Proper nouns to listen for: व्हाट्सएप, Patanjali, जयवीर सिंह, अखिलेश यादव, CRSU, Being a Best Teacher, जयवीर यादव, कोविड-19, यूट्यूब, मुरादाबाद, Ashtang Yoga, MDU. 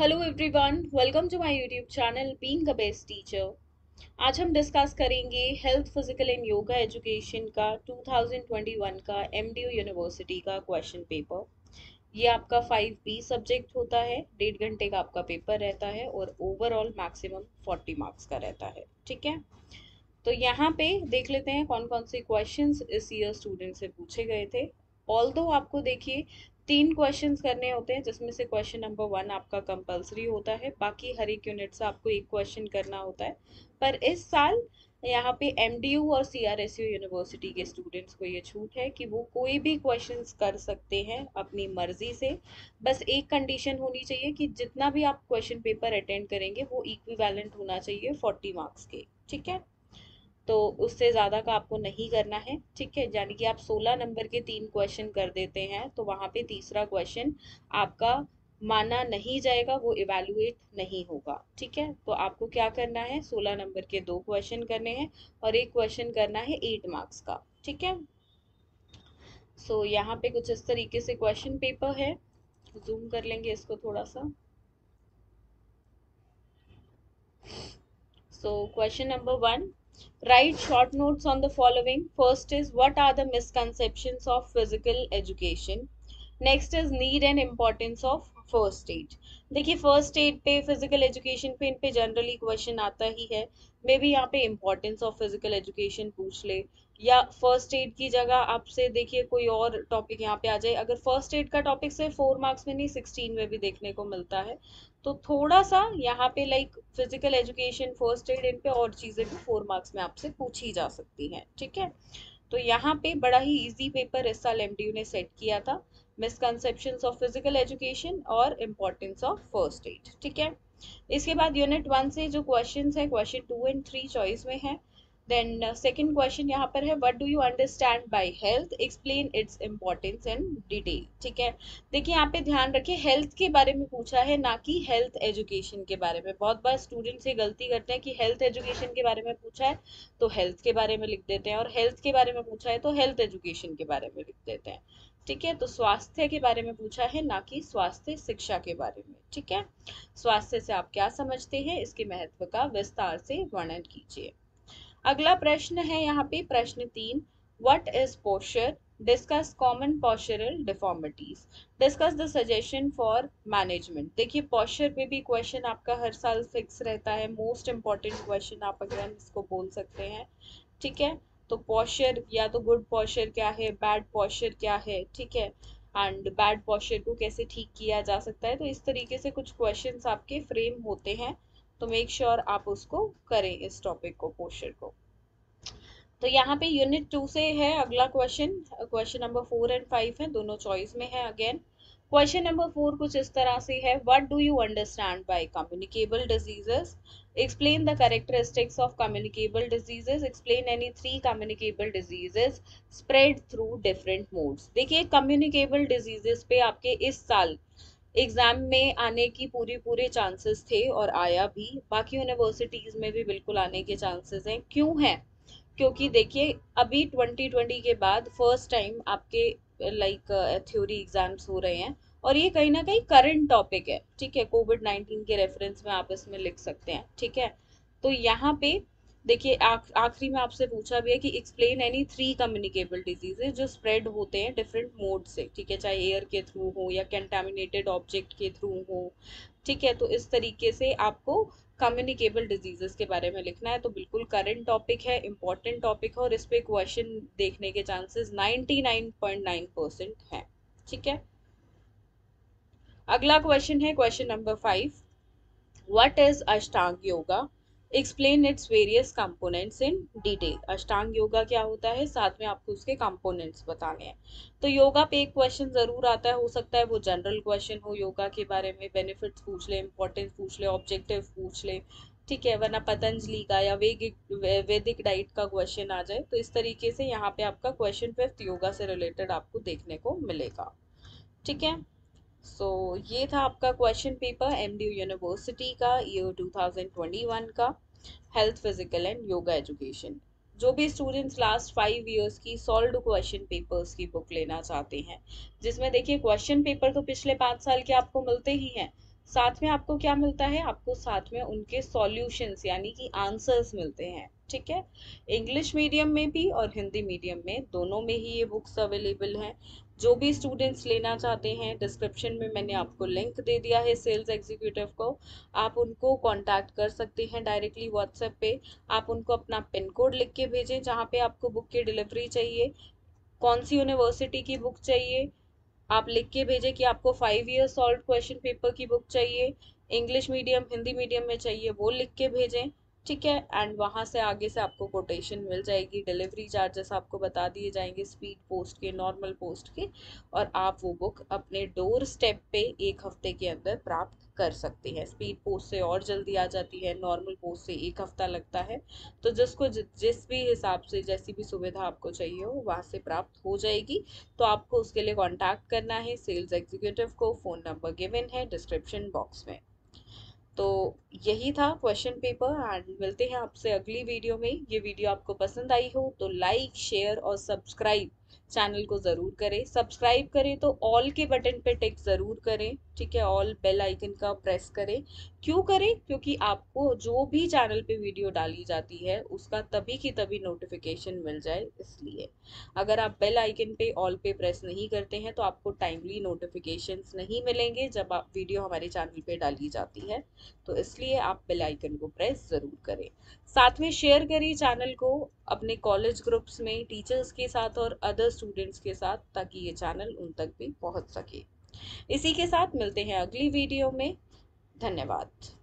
Hello everyone, welcome to my यूट्यूब channel being a best teacher. आज हम discuss करेंगे health, physical and yoga education का 2021 का MDU university का क्वेश्चन पेपर। ये आपका 5B सब्जेक्ट होता है, 1.5 घंटे का आपका पेपर रहता है और ओवरऑल मैक्सिमम 40 मार्क्स का रहता है। ठीक है, तो यहाँ पे देख लेते हैं कौन कौन से क्वेश्चन इस ईयर स्टूडेंट से पूछे गए थे। ऑल्दो आपको देखिए 3 क्वेश्चंस करने होते हैं, जिसमें से क्वेश्चन नंबर 1 आपका कंपलसरी होता है, बाकी हर एक यूनिट से आपको एक क्वेश्चन करना होता है। पर इस साल यहाँ पे एमडीयू और सीआरएसयू यूनिवर्सिटी के स्टूडेंट्स को ये छूट है कि वो कोई भी क्वेश्चंस कर सकते हैं अपनी मर्जी से। बस एक कंडीशन होनी चाहिए कि जितना भी आप क्वेश्चन पेपर अटेंड करेंगे वो इक्विवेलेंट होना चाहिए 40 मार्क्स के। ठीक है, तो उससे ज़्यादा का आपको नहीं करना है। ठीक है, यानी कि आप 16 नंबर के 3 क्वेश्चन कर देते हैं तो वहाँ पे तीसरा क्वेश्चन आपका माना नहीं जाएगा, वो इवैल्यूएट नहीं होगा। ठीक है, तो आपको क्या करना है, 16 नंबर के 2 क्वेश्चन करने हैं और एक क्वेश्चन करना है 8 मार्क्स का। ठीक है, सो यहाँ पे कुछ इस तरीके से क्वेश्चन पेपर है। जूम कर लेंगे इसको थोड़ा सा। So question number 1, write short notes on the following. First is, what are the misconceptions of physical education? Next is, need and importance of first aid. देखिए फर्स्ट एड पे, physical education पे, इन पे जनरली क्वेश्चन आता ही है। May be यहाँ पे importance of physical education पूछ ले, या फर्स्ट एड की जगह आपसे देखिए कोई और टॉपिक यहाँ पे आ जाए। अगर फर्स्ट एड का टॉपिक से 4 मार्क्स में नहीं 16 में भी देखने को मिलता है, तो थोड़ा सा यहाँ पे like physical education, first aid, इन पे और चीज़ें भी 4 मार्क्स में आपसे पूछी जा सकती हैं। ठीक है, तो यहाँ पे बड़ा ही इजी पेपर इस साल एमडीयू ने सेट किया था, मिसकंसेप्शंस ऑफ फिजिकल एजुकेशन और इम्पोर्टेंस ऑफ फर्स्ट एड। ठीक है, इसके बाद यूनिट 1 से जो क्वेश्चंस है, क्वेश्चन 2 एंड 3 चॉइस में है। देन सेकंड क्वेश्चन यहाँ पर है, what do you understand by health, explain its importance in detail. ठीक है, देखिए यहाँ पे ध्यान रखिए, हेल्थ के बारे में पूछा है, ना कि हेल्थ एजुकेशन के बारे में। बहुत बार स्टूडेंट्स ये गलती करते हैं कि हेल्थ एजुकेशन के बारे में पूछा है तो हेल्थ के बारे में लिख देते हैं, और हेल्थ के बारे में पूछा है तो हेल्थ एजुकेशन के बारे में लिख देते हैं। ठीक है, तो स्वास्थ्य के बारे में पूछा है, ना कि स्वास्थ्य शिक्षा के बारे में। ठीक है, स्वास्थ्य से आप क्या समझते हैं, इसके महत्व का विस्तार से वर्णन कीजिए। अगला प्रश्न है यहाँ पे प्रश्न 3, what is posture, discuss common postural deformities, discuss the suggestion for management. देखिए पोस्चर पे भी क्वेश्चन आपका हर साल फिक्स रहता है, मोस्ट इम्पॉर्टेंट क्वेश्चन आप अगर इसको बोल सकते हैं। ठीक है, तो पोस्चर, या तो गुड पोस्चर क्या है, बैड पोस्चर क्या है, ठीक है, एंड बैड पोस्चर को कैसे ठीक किया जा सकता है। तो इस तरीके से कुछ क्वेश्चंस आपके फ्रेम होते हैं, तो मेक श्योर आप उसको करें, इस टॉपिक को, पोस्चर को। तो यहाँ पे यूनिट 2 से है अगला क्वेश्चन, क्वेश्चन नंबर 4 एंड 5 है, दोनों चॉइस में है अगेन। क्वेश्चन नंबर 4 कुछ इस तरह से है, what do you understand by communicable diseases, explain the characteristics of communicable diseases, explain any 3 communicable diseases spread through different modes। देखिए communicable diseases पे आपके इस साल एग्ज़ाम में आने की पूरे चांसेस थे और आया भी, बाकी यूनिवर्सिटीज़ में भी बिल्कुल आने के चांसेस हैं। क्यों हैं, क्योंकि देखिए अभी 2020 के बाद फर्स्ट टाइम आपके लाइक थ्योरी एग्ज़ाम्स हो रहे हैं, और ये कहीं ना कहीं करंट टॉपिक है। ठीक है, कोविड-19 के रेफरेंस में आप इसमें लिख सकते हैं। ठीक है, तो यहाँ पे देखिए आखिरी में आपसे पूछा भी है कि एक्सप्लेन एनी 3 कम्युनिकेबल डिजीजेज जो स्प्रेड होते हैं डिफरेंट मोड से। ठीक है, चाहे एयर के थ्रू हो या कंटामिनेटेड ऑब्जेक्ट के थ्रू हो। ठीक है, तो इस तरीके से आपको कम्युनिकेबल डिजीजेस के बारे में लिखना है। तो बिल्कुल करंट टॉपिक है, इंपॉर्टेंट टॉपिक है, और इस पर क्वेश्चन देखने के चांसेस 99.9% हैं। ठीक है, अगला क्वेश्चन है question number 5, what is Ashtanga yoga, explain its various components in detail. Ashtanga yoga क्या होता है, साथ में आपको उसके कंपोनेंट्स बताने हैं। तो योगा पे एक क्वेश्चन ज़रूर आता है, हो सकता है वो जनरल क्वेश्चन हो योगा के बारे में, बेनिफिट्स पूछ ले, इंपॉर्टेंस पूछ ले, ऑब्जेक्टिव पूछ ले। ठीक है, वरना पतंजलि का या वैदिक डाइट का क्वेश्चन आ जाए। तो इस तरीके से यहाँ पे आपका क्वेश्चन 5 योगा से रिलेटेड आपको देखने को मिलेगा। ठीक है, सो ये था आपका क्वेश्चन पेपर एमडीयू यूनिवर्सिटी का ईयर 2021 का health, physical and yoga education. जो भी स्टूडेंट्स लास्ट 5 इयर्स की सॉल्व्ड क्वेश्चन पेपर्स की बुक लेना चाहते हैं, जिसमें देखिए क्वेश्चन पेपर तो पिछले 5 साल के आपको मिलते ही हैं, साथ में आपको क्या मिलता है, आपको साथ में उनके सॉल्यूशंस यानी कि आंसर्स मिलते हैं। ठीक है, इंग्लिश मीडियम में भी और हिंदी मीडियम में, दोनों में ही ये बुक्स अवेलेबल हैं। जो भी स्टूडेंट्स लेना चाहते हैं, डिस्क्रिप्शन में मैंने आपको लिंक दे दिया है सेल्स एग्जीक्यूटिव को, आप उनको कांटेक्ट कर सकते हैं डायरेक्टली व्हाट्सएप पे। आप उनको अपना पिन कोड लिख के भेजें जहाँ पे आपको बुक की डिलीवरी चाहिए, कौन सी यूनिवर्सिटी की बुक चाहिए, आप लिख के भेजें कि आपको 5 ईयर सॉल्व क्वेश्चन पेपर की बुक चाहिए, इंग्लिश मीडियम हिंदी मीडियम में चाहिए, वो लिख के भेजें। ठीक है, एंड वहाँ से आगे से आपको कोटेशन मिल जाएगी, डिलीवरी चार्जेस आपको बता दिए जाएंगे स्पीड पोस्ट के, नॉर्मल पोस्ट के, और आप वो बुक अपने डोर स्टेप पे 1 हफ्ते के अंदर प्राप्त कर सकते हैं। स्पीड पोस्ट से और जल्दी आ जाती है, नॉर्मल पोस्ट से 1 हफ्ता लगता है। तो जिसको जिस भी हिसाब से जैसी भी सुविधा आपको चाहिए हो वहाँ से प्राप्त हो जाएगी। तो आपको उसके लिए कॉन्टैक्ट करना है सेल्स एग्जीक्यूटिव को, फ़ोन नंबर गिवन है डिस्क्रिप्शन बॉक्स में। तो यही था क्वेश्चन पेपर, एंड मिलते हैं आपसे अगली वीडियो में। ये वीडियो आपको पसंद आई हो तो लाइक, शेयर और सब्सक्राइब चैनल को ज़रूर करें। सब्सक्राइब करें तो ऑल के बटन पे टिक ज़रूर करें। ठीक है, ऑल बेल आइकन का प्रेस करें। क्यों करें? क्योंकि आपको जो भी चैनल पे वीडियो डाली जाती है उसका तभी की तभी नोटिफिकेशन मिल जाए, इसलिए अगर आप बेल आइकन पे ऑल पे प्रेस नहीं करते हैं तो आपको टाइमली नोटिफिकेशंस नहीं मिलेंगे जब आप वीडियो हमारे चैनल पे डाली जाती है। तो इसलिए आप बेल आइकन को प्रेस ज़रूर करें। साथ में शेयर करिए चैनल को अपने कॉलेज ग्रुप्स में, टीचर्स के साथ और अदर स्टूडेंट्स के साथ, ताकि ये चैनल उन तक भी पहुंच सके। इसी के साथ मिलते हैं अगली वीडियो में। धन्यवाद।